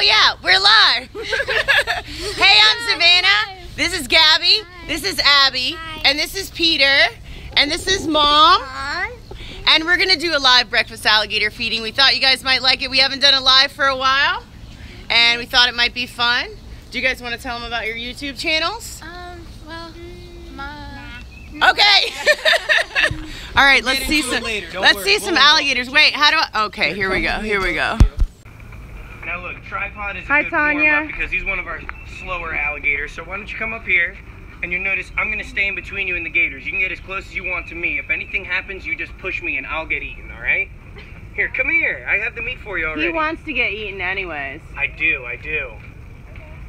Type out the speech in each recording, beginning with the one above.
Oh yeah, we're live. Hey, I'm Savannah. This is Gabby. This is Abby. And this is Peter. And this is Mom. And we're gonna do a live breakfast alligator feeding. We thought you guys might like it. We haven't done a live for a while, and we thought it might be fun. Do you guys want to tell them about your YouTube channels? Well, okay. All right, let's see some. Let's see some alligators. Wait, how do I? Okay, here we go. Here we go. Now look, Tripod is a good warm-up because he's one of our slower alligators. So why don't you come up here, and you'll notice I'm going to stay in between you and the gators. You can get as close as you want to me. If anything happens, you just push me and I'll get eaten, all right? Here, come here. I have the meat for you already. He wants to get eaten anyways. I do.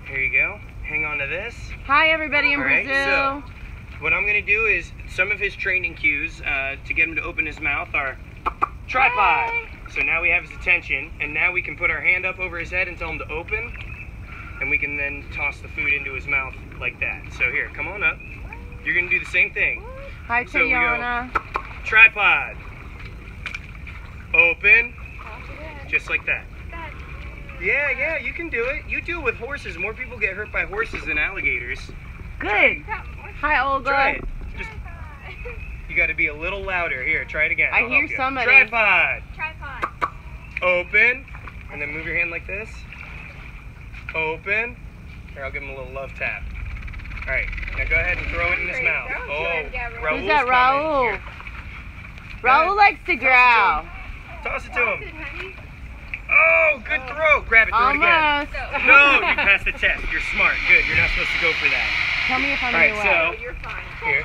Here you go. Hang on to this. Hi, everybody in Brazil. Right, so what I'm going to do is some of his training cues to get him to open his mouth are Tripod. Hey. So now we have his attention, and now we can put our hand up over his head and tell him to open, and we can then toss the food into his mouth like that. So here, come on up. You're gonna do the same thing. Hi, so Tiana. Tripod. Open. Just like that. Yeah, you can do it. You do it with horses. More people get hurt by horses than alligators. Good. Hi, Olga. Try it. You gotta be a little louder. Here, try it again. I'll hear somebody. Tripod. Tripod. Open. And then move your hand like this. Open. Here, I'll give him a little love tap. All right, now go ahead and throw it in his mouth. Oh, Raul's. Who's that, Raul? Raul likes to growl. Toss it to him. Oh, good throw. Grab it, throw it again. No, you passed the test. You're smart. Good, you're not supposed to go for that. Tell me if I'm right, so you're fine. Here,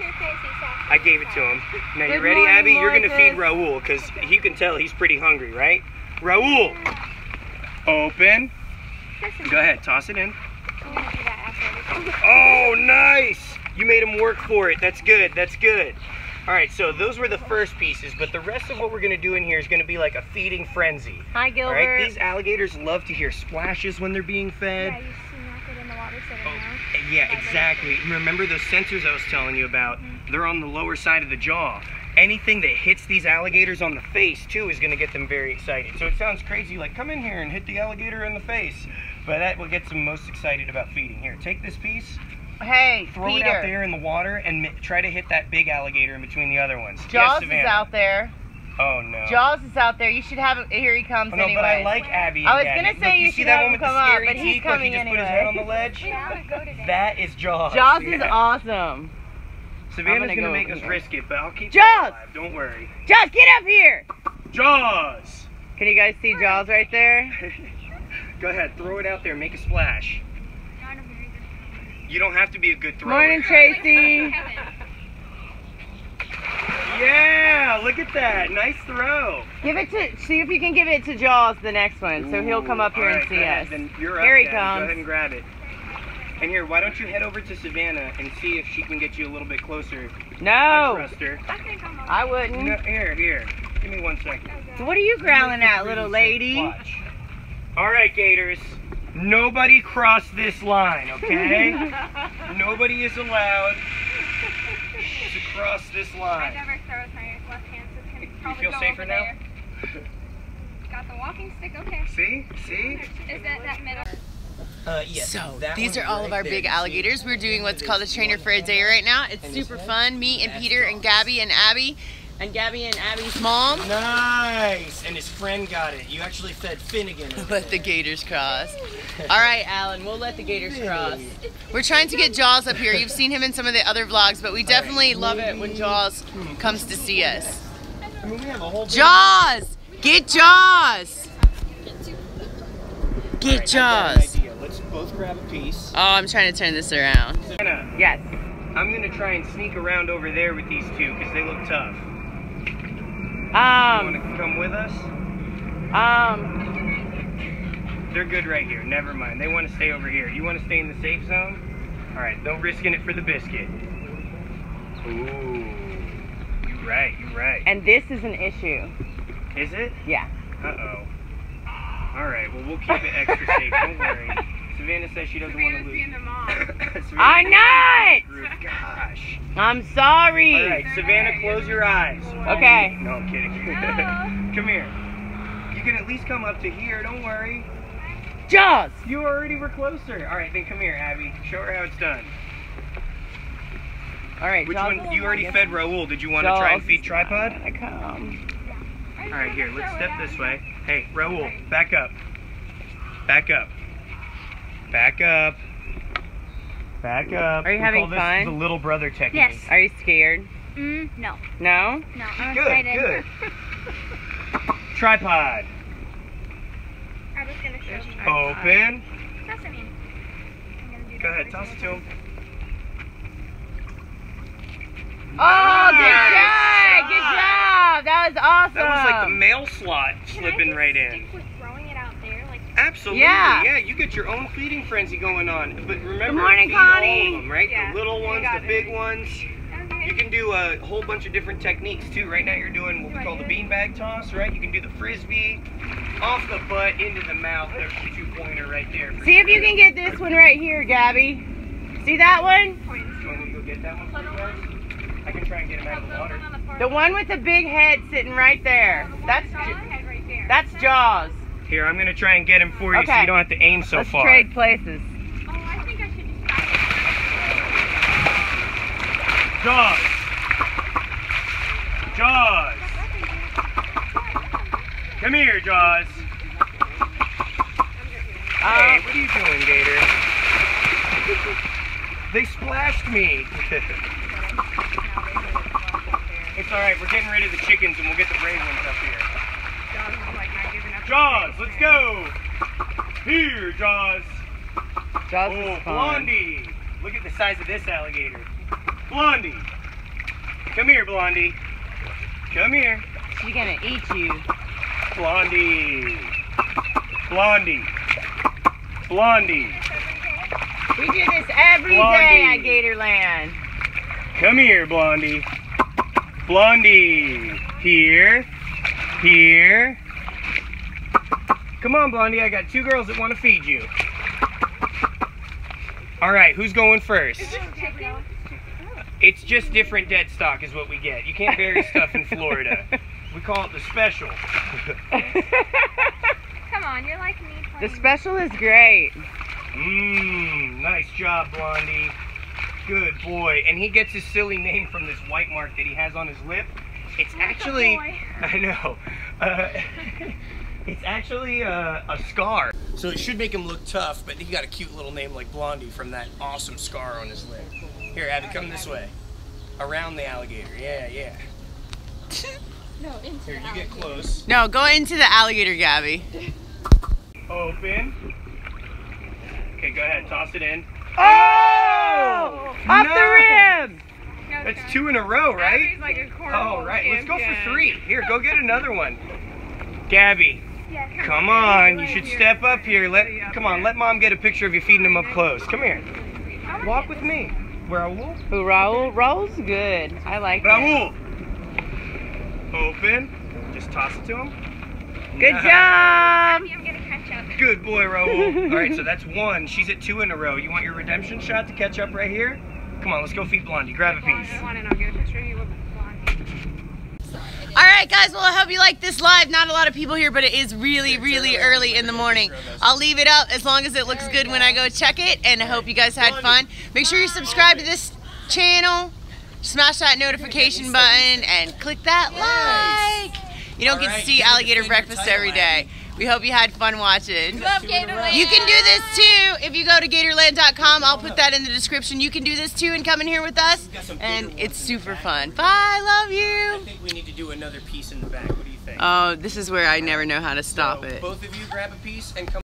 I gave it to him. Now you ready, Abby? You're going to feed Raul because you can tell he's pretty hungry, right? Raul, open. Go ahead, toss it in. Oh, nice. You made him work for it. That's good. That's good. All right, so those were the first pieces, but the rest of what we're going to do in here is going to be like a feeding frenzy. Hi, Gilbert. All right, these alligators love to hear splashes when they're being fed. Yeah, yeah, exactly. Remember those sensors I was telling you about? They're on the lower side of the jaw. Anything that hits these alligators on the face, too, is going to get them very excited. So it sounds crazy, like, come in here and hit the alligator in the face. But that will get them most excited about feeding. Here, take this piece. Hey, throw Peter. It out there in the water and try to hit that big alligator in between the other ones. Jaws is out there. Oh, no. Jaws is out there. You should have him. Here he comes anyway. But I like Abby and I was going to say look, you should have him come up, but he's coming anyway. Like he just put his head on the ledge? That is Jaws. Jaws is awesome. Savannah's going to make us risk it, but I'll keep Jaws alive. Don't worry. Jaws, get up here! Jaws! Can you guys see Jaws right there? Go ahead. Throw it out there. Make a splash. You don't have to be a good thrower. Morning, Tracy. Yeah, look at that. Nice throw. Give it to, see if you can give it to Jaws, the next one. So he'll come up here and see us. Then you're up, here he comes. Go ahead and grab it. And here, why don't you head over to Savannah and see if she can get you a little bit closer. No. I trust her. I wouldn't. No, here. Give me one second. So what are you growling at, little lady? Watch. All right, gators. Nobody cross this line, okay? Nobody is allowed to cross this line. I never throw with my left hand, so it's gonna probably go over there. You feel safer now? Got the walking stick, okay. See? Is that middle? Yes. So these are all of our big alligators. We're doing what's called a trainer for a day right now. It's super fun. Me and Peter and Gabby and Abby. And Gabby and Abby's mom. Nice! And his friend got it. You actually fed Finnegan. Let the gators cross. All right, Alan, we'll let the gators cross. We're trying to get Jaws up here. You've seen him in some of the other vlogs, but we definitely love it when Jaws comes to see us. I mean, we have a whole Jaws! Get Jaws! Get Jaws! Let's both grab a piece. Oh, I'm trying to turn this around. Yes. I'm going to try and sneak around over there with these two because they look tough. You want to come with us? They're good right here. Never mind. They want to stay over here. You want to stay in the safe zone? All right. No risking it for the biscuit. Ooh. You're right. And this is an issue. Is it? Yeah. Uh-oh. All right. Well, we'll keep it extra safe. Don't worry. Savannah says she doesn't want to lose. I'm not! Gosh. I'm sorry. All right, Savannah, close your eyes. Okay. No, I'm kidding. Come here. You can at least come up to here. Don't worry. Jaws! You already were closer. All right, then come here, Abby. Show her how it's done. All right, which Jaws one? You already fed Raúl. Did you want Jaws to try and feed Tripod? I come. All right, here, let's step this way. Hey, Raúl, back up. Back up. Back up. Back up. Are you having fun? This is the little brother technique. Yes. Are you scared? No. No? No, I'm excited. Good, good. Tripod. I was going to show you. Open. Toss it in. I'm going to do that. Go ahead, toss it to him. Oh, nice. Good job! Good job! That was awesome. That was like the mail slot slipping right in. Can I just stick with throwing it out there? Like, absolutely. Yeah. Yeah, you get your own feeding frenzy going on. But remember, feed all of them, right? Yeah. The little ones, the big ones. You can do a whole bunch of different techniques too. Right now you're doing what we call the beanbag toss, right? You can do the frisbee, off the butt, into the mouth. There's the two-pointer right there. See if you can get this one right here, Gabby. See that one? Do you want me to go get that one for you guys? I can try and get him out of the water. The one with the big head sitting right there. That's Jaws. Here, I'm going to try and get him for you so you don't have to aim so far. Let's trade places. Jaws! Jaws! Come here, Jaws! Hey, what are you doing, Gator? They splashed me! It's alright, we're getting rid of the chickens and we'll get the brave ones up here. Jaws, let's go! Here, Jaws! Jaws is fun. Blondie! Look at the size of this alligator. Blondie! Come here, Blondie. Come here. She's gonna eat you. Blondie. Blondie. Blondie. We do this every day at Gatorland. Come here, Blondie. Blondie. Here. Here. Come on, Blondie. I got two girls that want to feed you. All right, who's going first? Is this chicken? It's just different dead stock is what we get. You can't bury stuff in Florida. We call it the special. Come on, you're like me. The special is great. Mmm, nice job, Blondie. Good boy. And he gets his silly name from this white mark that he has on his lip. It's actually, I know, it's actually a scar. So it should make him look tough, but he got a cute little name like Blondie from that awesome scar on his lip. Here, Abby, come this way. Around the alligator. Yeah, yeah. No, into the alligator. Here, you get close. No, go into the alligator, Gabby. Open. Okay, go ahead. Toss it in. Oh! Off the ribs! That's two in a row, right? Abby's like a cornhole. Oh, right. Let's go for three. Here, go get another one. Gabby, come on. You should step up here. Come on, let Mom get a picture of you feeding him up close. Come here. Walk with me. Raúl? Who, Raúl? Raúl's good. I like it. Raúl! Open. Just toss it to him. Good job! I'm gonna catch up. Good boy, Raúl. All right, so that's one. She's at two in a row. You want your redemption shot to catch up right here? Come on, let's go feed Blondie. Grab a piece. I want it. I'll get a picture of you with Blondie. All right, guys, well, I hope you liked this live. Not a lot of people here, but it is really, really early in the morning. I'll leave it up as long as it looks good when I go check it, and I hope you guys had fun. Make sure you subscribe to this channel, smash that notification button, and click that like. You don't get to see alligator breakfast every day. We hope you had fun watching. Love Gatorland. You can do this too. If you go to Gatorland.com, I'll put that in the description. You can do this too and come in here with us. And it's super fun. Bye, love you. I think we need to do another piece in the back. What do you think? Oh, this is where I never know how to stop it. Both of you grab a piece and come.